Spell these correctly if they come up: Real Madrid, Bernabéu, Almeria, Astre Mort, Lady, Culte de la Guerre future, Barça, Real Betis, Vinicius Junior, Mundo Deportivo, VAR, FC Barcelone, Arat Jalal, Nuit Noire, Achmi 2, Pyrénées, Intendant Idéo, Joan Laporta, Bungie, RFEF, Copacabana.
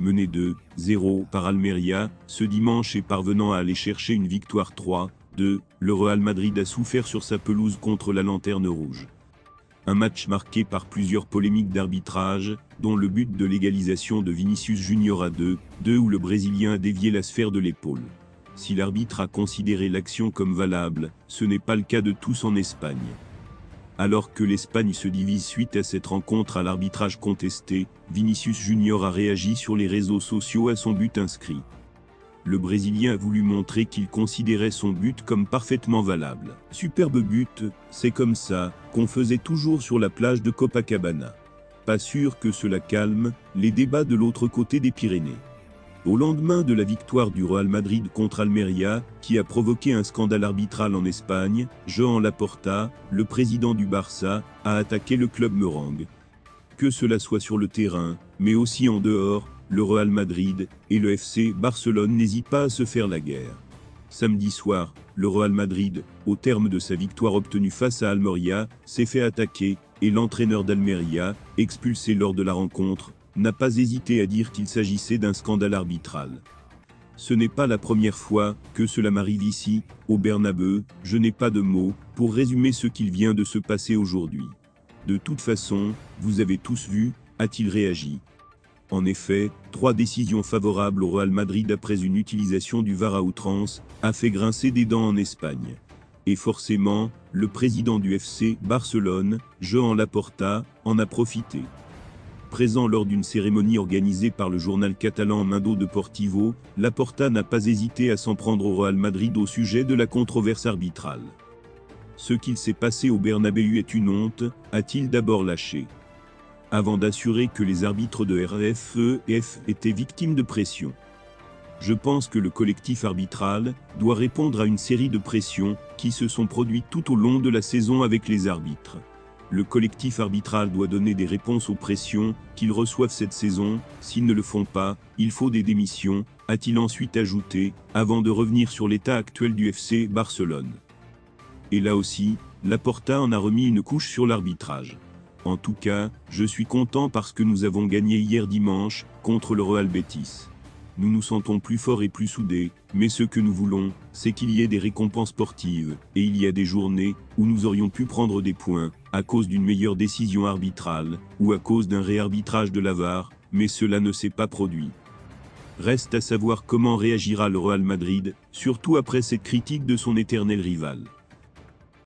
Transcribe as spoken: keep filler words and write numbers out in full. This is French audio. mené deux zéro par Almeria ce dimanche et parvenant à aller chercher une victoire trois deux, le Real Madrid a souffert sur sa pelouse contre la lanterne rouge. Un match marqué par plusieurs polémiques d'arbitrage, dont le but de l'égalisation de Vinicius Junior à deux deux où le Brésilien a dévié la sphère de l'épaule. Si l'arbitre a considéré l'action comme valable, ce n'est pas le cas de tous en Espagne. Alors que l'Espagne se divise suite à cette rencontre à l'arbitrage contesté, Vinicius Junior a réagi sur les réseaux sociaux à son but inscrit. Le Brésilien a voulu montrer qu'il considérait son but comme parfaitement valable. Superbe but, c'est comme ça qu'on faisait toujours sur la plage de Copacabana. Pas sûr que cela calme les débats de l'autre côté des Pyrénées. Au lendemain de la victoire du Real Madrid contre Almeria, qui a provoqué un scandale arbitral en Espagne, Joan Laporta, le président du Barça, a attaqué le club merengue. Que cela soit sur le terrain, mais aussi en dehors, le Real Madrid et le F C Barcelone n'hésitent pas à se faire la guerre. Samedi soir, le Real Madrid, au terme de sa victoire obtenue face à Almeria, s'est fait attaquer, et l'entraîneur d'Almeria, expulsé lors de la rencontre, n'a pas hésité à dire qu'il s'agissait d'un scandale arbitral. Ce n'est pas la première fois que cela m'arrive ici, au Bernabéu, je n'ai pas de mots pour résumer ce qu'il vient de se passer aujourd'hui. De toute façon, vous avez tous vu, a-t-il réagi. En effet, trois décisions favorables au Real Madrid après une utilisation du V A R à outrance, a fait grincer des dents en Espagne. Et forcément, le président du F C Barcelone, Joan Laporta, en a profité. Présent lors d'une cérémonie organisée par le journal catalan Mundo Deportivo, Laporta n'a pas hésité à s'en prendre au Real Madrid au sujet de la controverse arbitrale. Ce qu'il s'est passé au Bernabéu est une honte, a-t-il d'abord lâché. Avant d'assurer que les arbitres de R F E F étaient victimes de pression. Je pense que le collectif arbitral doit répondre à une série de pressions qui se sont produites tout au long de la saison avec les arbitres. Le collectif arbitral doit donner des réponses aux pressions qu'ils reçoivent cette saison, s'ils ne le font pas, il faut des démissions, a-t-il ensuite ajouté, avant de revenir sur l'état actuel du F C Barcelone. Et là aussi, Laporta en a remis une couche sur l'arbitrage. En tout cas, je suis content parce que nous avons gagné hier dimanche, contre le Real Betis. Nous nous sentons plus forts et plus soudés, mais ce que nous voulons, c'est qu'il y ait des récompenses sportives, et il y a des journées où nous aurions pu prendre des points, à cause d'une meilleure décision arbitrale, ou à cause d'un réarbitrage de la V A R, mais cela ne s'est pas produit. Reste à savoir comment réagira le Real Madrid, surtout après cette critique de son éternel rival.